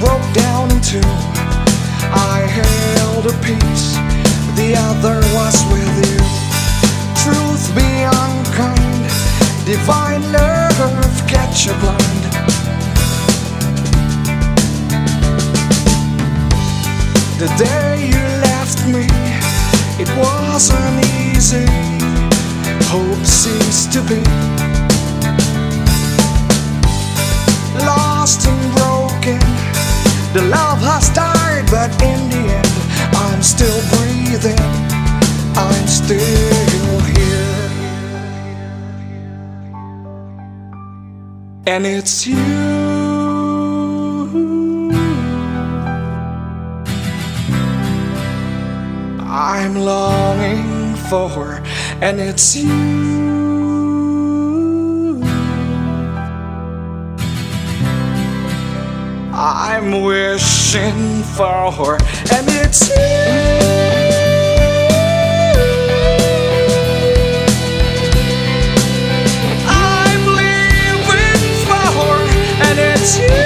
broke down in two. I held a piece, the other was with you. Truth be unkind, divine nerve, catch a blind. The day you left me, it wasn't easy. Hope seems to be lost and broken. The love has died, but in the end I'm still breathing, I'm still here. And it's you. I'm longing for, and it's you. I'm wishing for, and it's you. I'm living for, and it's you.